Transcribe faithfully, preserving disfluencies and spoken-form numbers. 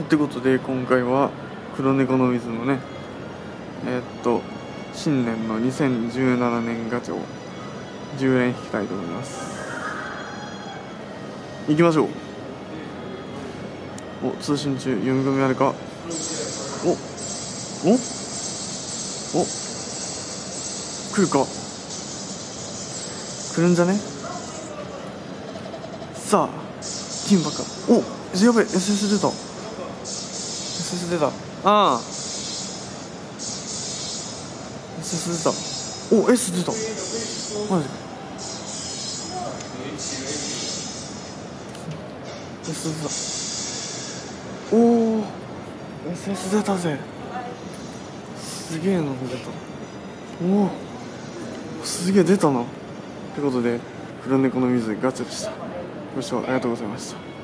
ってことで、今回は黒猫の水のね、えー、っと新年のにせんじゅうななねんガチャをじゅうれん引きたいと思います。行きましょう。お、通信中、読み込みあるか。おおお、来るか、来るんじゃね。さあ、金馬か。お、やべえ、 エスエス 出た、 エスエス 出た、ああ エスエス 出た、お、 S 出た、マジか。 エスエス 出た、おお エスエス 出たぜ、すげえな、出た、おお、すげえ出たな。ってことで、黒猫の水ガチャでした。ご視聴ありがとうございました。